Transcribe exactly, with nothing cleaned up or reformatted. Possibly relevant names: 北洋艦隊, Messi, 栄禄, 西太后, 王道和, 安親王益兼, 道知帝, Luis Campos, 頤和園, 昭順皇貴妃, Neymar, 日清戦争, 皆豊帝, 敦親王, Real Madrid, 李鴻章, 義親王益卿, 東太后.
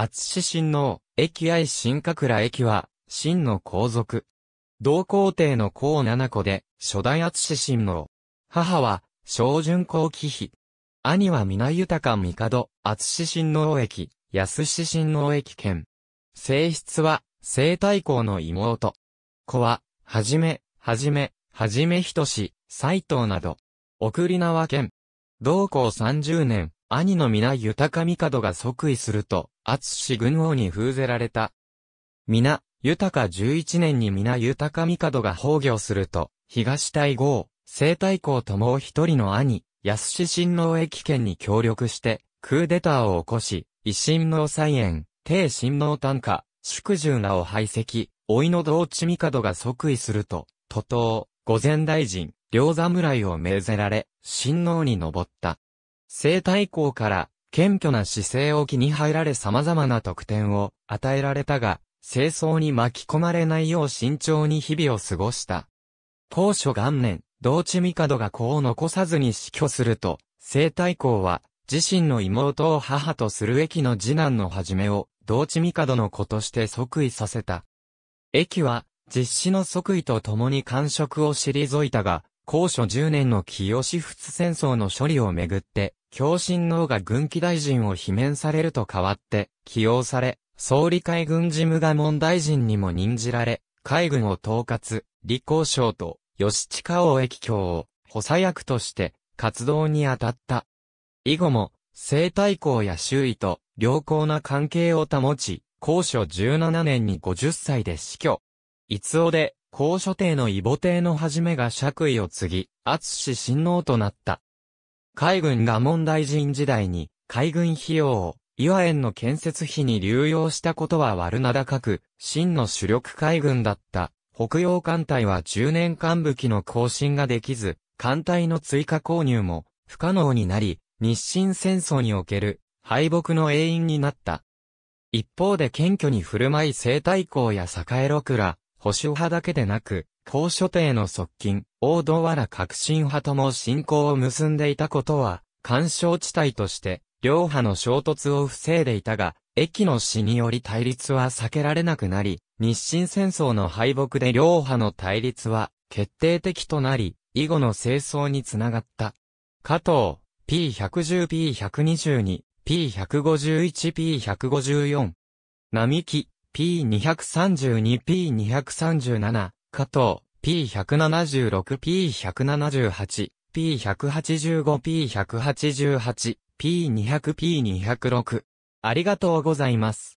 敦親王、益愛新家倉益は、真の皇族。同皇帝の皇七子で、初代敦親王。母は、昭順皇貴妃。兄は皆豊帝、敦親王益、安親王益兼。正室は、西太后の妹。子は、はじめ、はじめ、はじめひとし、斎藤など。送り名は兼。同皇さんじゅうねん、兄の皆豊帝が即位すると、敦郡王に封ぜられた。皆豊じゅういちねんに皆豊帝が崩御すると、東太后、西太后ともう一人の兄、安親王益兼に協力して、クーデターを起こし、維新の再延、帝親王短歌、祝従らを排斥、甥の道知帝が即位すると、徒党、御前大臣、両侍を命ぜられ、親王に上った。西太后から、謙虚な姿勢を気に入られ様々な特典を与えられたが、政争に巻き込まれないよう慎重に日々を過ごした。高所元年、道知帝が子を残さずに死去すると、西太后は、自身の妹を母とする益の次男のはじめを、道知帝の子として即位させた。益は、実子の即位と共に官職を退いたが、高所じゅうねんの清仏戦争の処理をめぐって、恭親王が軍機大臣を罷免されると変わって、起用され、総理海軍事務賀門大臣にも任じられ、海軍を統括、李鴻章と、義親王益卿を、補佐役として、活動に当たった。以後も、西太后や周囲と、良好な関係を保ち、高所じゅうななねんにごじゅっさいで死去。逸王で、高所帝の異母帝のはじめが爵位を継ぎ、敦親王となった。海軍賀門大臣時代に、海軍費用を、頤和園の建設費に流用したことは悪名高く、真の主力海軍だった、北洋艦隊はじゅうねんかん武器の更新ができず、艦隊の追加購入も、不可能になり、日清戦争における、敗北の遠因になった。一方で謙虚に振る舞い西太后や栄六ら、保守派だけでなく、高所帝の側近、王道和ら革新派とも親交を結んでいたことは、緩衝地帯として、両派の衝突を防いでいたが、益の死により対立は避けられなくなり、日清戦争の敗北で両派の対立は決定的となり、以後の政争につながった。加藤、ピーひゃくじゅう、ピーひゃくにじゅうに、ピーひゃくごじゅういち、ピーひゃくごじゅうよん。並木。ピーにひゃくさんじゅうに、ピーにひゃくさんじゅうなな、加藤、ピーひゃくななじゅうろく、ピーひゃくななじゅうはち、ピーひゃくはちじゅうご、ピーひゃくはちじゅうはち、ピーにひゃく、ピーにひゃくろく。ありがとうございます。